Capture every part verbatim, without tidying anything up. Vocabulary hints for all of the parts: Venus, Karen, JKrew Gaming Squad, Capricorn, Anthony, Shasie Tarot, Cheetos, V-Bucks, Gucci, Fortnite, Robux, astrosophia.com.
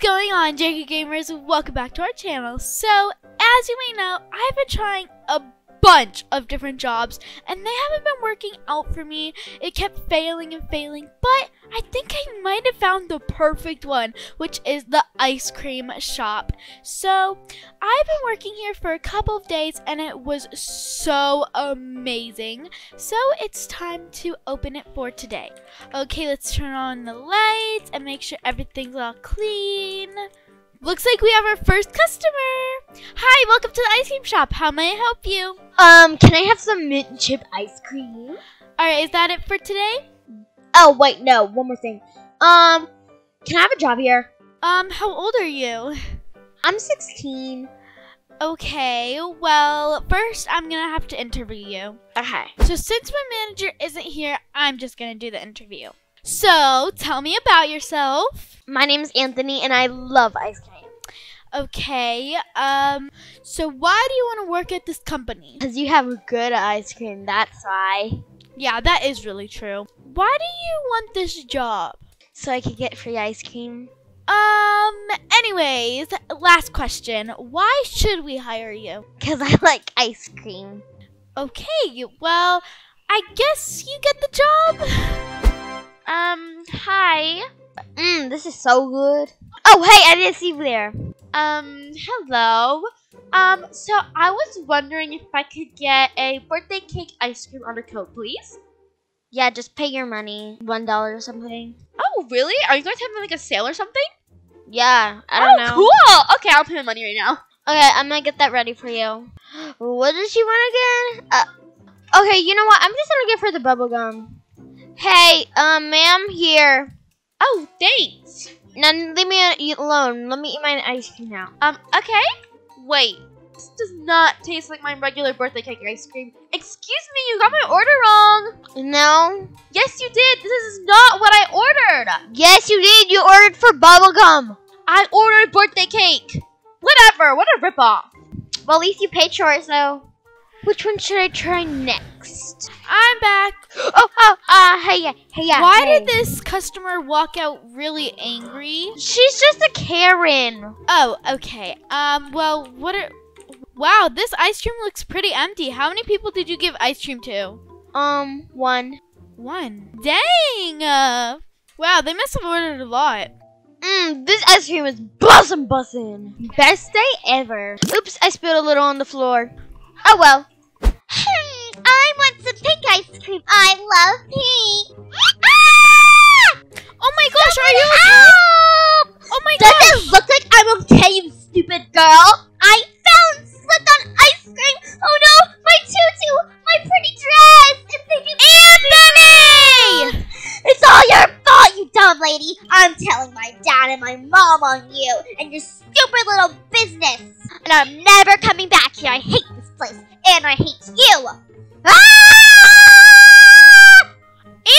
What's going on, JKrew Gamers? Welcome back to our channel. So, as you may know, I've been trying a bunch of different jobs, and they haven't been working out for me. It kept failing and failing, but I think I might have found the perfect one, which is the ice cream shop. So, I've been working here for a couple of days, and it was so amazing. So, it's time to open it for today. Okay, let's turn on the lights and make sure everything's all clean. Looks like we have our first customer. Hi, welcome to the ice cream shop. How may I help you? Um, can I have some mint and chip ice cream? Alright, is that it for today? Oh, wait, no, one more thing. Um, can I have a job here? Um, how old are you? I'm sixteen. Okay, well, first I'm gonna have to interview you. Okay. So since my manager isn't here, I'm just gonna do the interview. So, tell me about yourself. My name is Anthony, and I love ice cream. Okay, um, so why do you want to work at this company? Because you have good ice cream, that's why. Yeah, that is really true. Why do you want this job? So I could get free ice cream. Um, anyways, last question. Why should we hire you? Because I like ice cream. Okay, well, I guess you get the job. Um, hi. Mmm, this is so good. Oh, hey, I didn't see you there. Um, hello. Um, so I was wondering if I could get a birthday cake ice cream on a code, please. Yeah, just pay your money. One dollar or something. Oh, really? Are you guys having like a sale or something? Yeah, I don't oh, know. Oh, cool. Okay, I'll pay my money right now. Okay, I'm gonna get that ready for you. What does she want again? Uh, okay, you know what? I'm just gonna give her the bubble gum. Hey, um, ma'am, here. Oh, thanks. Now, leave me alone. Let me eat my ice cream now. Um, okay. Wait. This does not taste like my regular birthday cake ice cream. Excuse me, you got my order wrong. No. Yes, you did. This is not what I ordered. Yes, you did. You ordered for bubblegum. I ordered birthday cake. Whatever. What a ripoff. Well, at least you paid yours, though. Which one should I try next? I'm back. Oh, oh, uh, hey, yeah, hey, yeah. Why hey. did this customer walk out really angry? She's just a Karen. Oh, okay. Um, well, what are... Wow, this ice cream looks pretty empty. How many people did you give ice cream to? Um, one. One? Dang. Uh, wow, they must have ordered a lot. Mmm, this ice cream is bussin' bussin'. Best day ever. Oops, I spilled a little on the floor. Oh, well. Hey, I want some pink ice cream. I love pink. Ah! Oh my gosh, Someone are you help! Oh my gosh. Does it look like I'm okay, you stupid girl? I found slick on ice cream. Oh no, my tutu, my pretty dress. It's Anthony! It's all your fault, you dumb lady. I'm telling my dad and my mom on you and your stupid little business. And I'm never coming back here. I hate this place, and I hate you! Ah!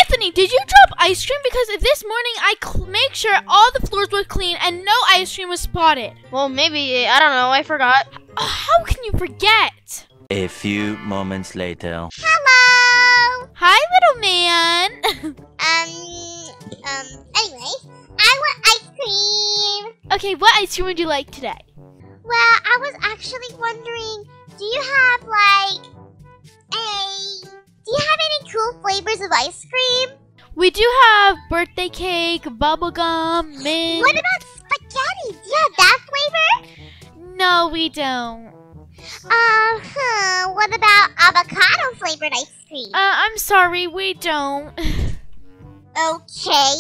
Anthony, did you drop ice cream? Because this morning I made sure all the floors were clean and no ice cream was spotted. Well, maybe, I don't know, I forgot. How can you forget? A few moments later. Hello! Hi, little man! um, um, anyway, I want ice cream! Okay, what ice cream would you like today? Well, I was actually wondering, do you have like a, do you have any cool flavors of ice cream? We do have birthday cake, bubblegum, mint. What about spaghetti? Do you have that flavor? No, we don't. Uh huh. What about avocado flavored ice cream? Uh, I'm sorry, we don't. Okay.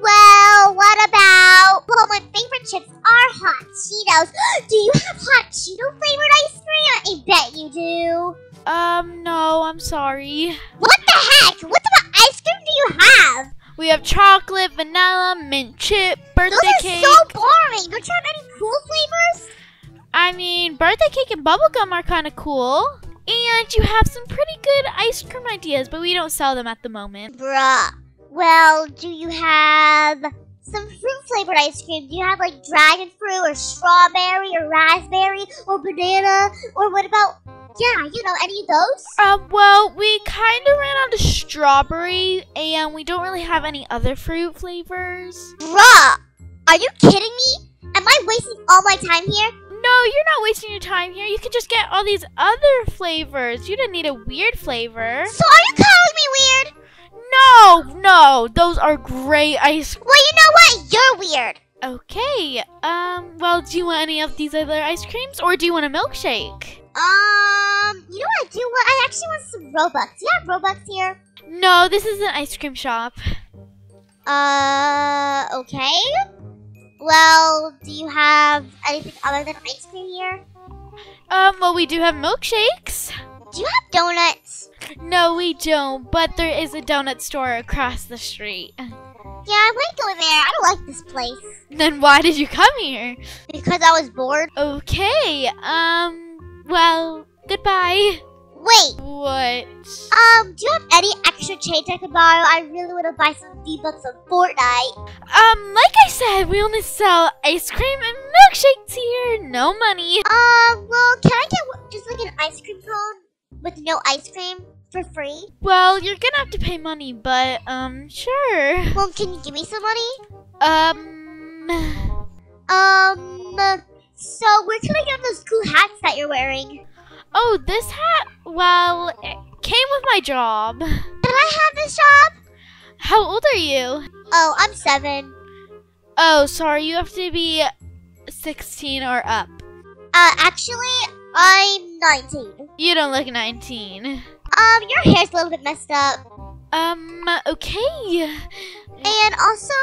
Well, what about, well, my favorite chips are hot Cheetos. Do you have hot Cheeto flavored ice cream? I bet you do. Um, no, I'm sorry. What the heck? What type of ice cream do you have? We have chocolate, vanilla, mint chip, birthday cake. Those are so boring. Don't you have any cool flavors? I mean, birthday cake and bubblegum are kind of cool. And you have some pretty good ice cream ideas, but we don't sell them at the moment. Bruh. Well, do you have some fruit-flavored ice cream? Do you have, like, dragon fruit or strawberry or raspberry or banana? Or what about, yeah, you know, any of those? Um, well, we kind of ran out of strawberry, and we don't really have any other fruit flavors. Bruh! Are you kidding me? wasting all my time here? No, you're not wasting your time here. You can just get all these other flavors. You didn't need a weird flavor. So are you calling me weird? No, no. Those are great ice cream. Well, you know what? You're weird. Okay. Um, well, do you want any of these other ice creams or do you want a milkshake? Um, you know what I do? Well, I actually want some Robux. Do you have Robux here? No, this is an ice cream shop. Uh, okay. Well, do you have anything other than ice cream here? Um, well, we do have milkshakes. Do you have donuts? No, we don't, but there is a donut store across the street. Yeah, I might go there. I don't like this place. Then why did you come here? Because I was bored. Okay, um, well, goodbye. Wait. What? Um, do you have any extra change I could borrow? I really want to buy some V-Bucks on Fortnite. Um, like I said, we only sell ice cream and milkshakes here. No money. Um, well, can I get just like an ice cream cone with no ice cream for free? Well, you're gonna have to pay money, but, um, sure. Well, can you give me some money? Um. Um, so where can I get those cool hats that you're wearing? Oh, this hat? Well, it came with my job. Did I have this job? How old are you? Oh, I'm seven. Oh, sorry, you have to be sixteen or up. Uh, actually, I'm nineteen. You don't look nineteen. Um, your hair's a little bit messed up. Um, okay. And also,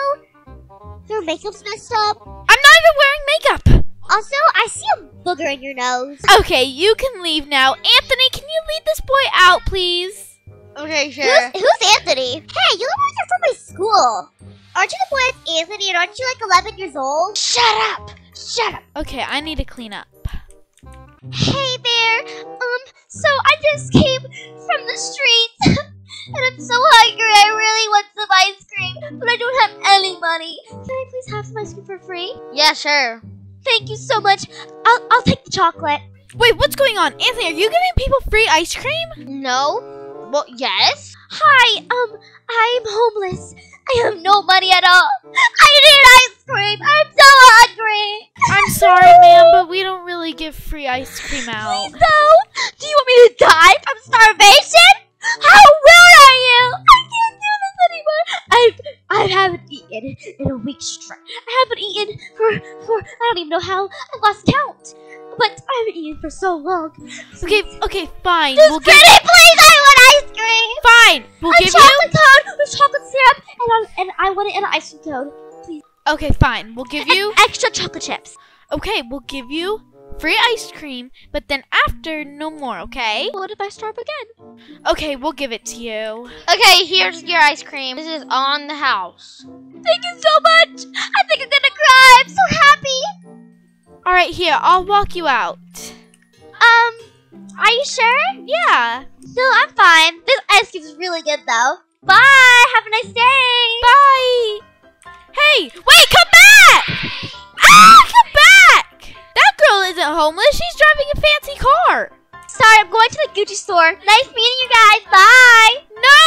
your makeup's messed up. I'm not even wearing makeup. Also, I see a booger in your nose. Okay, you can leave now. Anthony, can you lead this boy out, please? Okay, sure. Who's, who's Anthony? Hey, you look like you're from my school. Aren't you the boy that's Anthony and aren't you like eleven years old? Shut up! Shut up! Okay, I need to clean up. Hey, Bear. Um, so I just came from the streets and I'm so hungry. I really want some ice cream, but I don't have any money. Can I please have some ice cream for free? Yeah, sure. Thank you so much. I'll, I'll take the chocolate. Wait, what's going on? Anthony, are you giving people free ice cream? No. Well, yes. Hi, um, I'm homeless. I have no money at all. I need ice cream. I'm so hungry. I'm sorry, ma'am, but we don't really give free ice cream out. Please don't. Do you want me to die from starvation? How rude are you? I can't do this anymore. I've, I haven't eaten in a week straight. I haven't eaten for, for, I don't even know how. I lost count. But I haven't eaten for so long. Okay, okay, fine. Just we'll give it, please. I want ice cream. Fine. We'll a give you a chocolate cone with chocolate syrup, and, and I want it in an ice cream cone, please. Okay, fine. We'll give and you extra chocolate chips. Okay, we'll give you free ice cream, but then after, no more. Okay? What if I starve again? Okay, we'll give it to you. Okay, here's your ice cream. This is on the house. Thank you so much. I think I'm gonna cry. I'm so happy. All right, here, I'll walk you out. Um, are you sure? Yeah. No, I'm fine. This ice cream is really good, though. Bye. Have a nice day. Bye. Hey, wait, come back. Ah, come back. That girl isn't homeless. She's driving a fancy car. Sorry, I'm going to the Gucci store. Nice meeting you guys. Bye. No,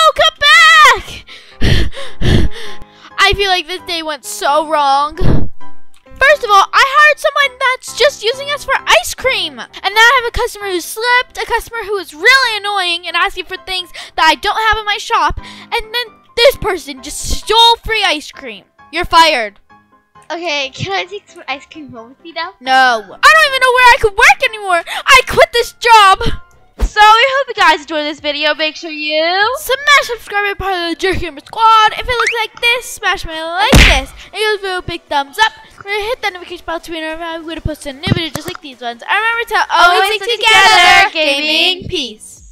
come back. I feel like this day went so wrong. First of all, I hired someone that's just using us for ice cream. And now I have a customer who slipped, a customer who is really annoying and asking for things that I don't have in my shop. And then this person just stole free ice cream. You're fired. Okay, can I take some ice cream home with me now? No. I don't even know where I could work anymore. I quit this job. So, we hope you guys enjoyed this video. Make sure you smash subscribe and part of the JKrew Gaming Squad. If it looks like this, smash my like this. And give this video a big thumbs up. Hit that notification bell to be notified when we post a new video just like these ones. I remember to always, always stick together. together. Gaming peace.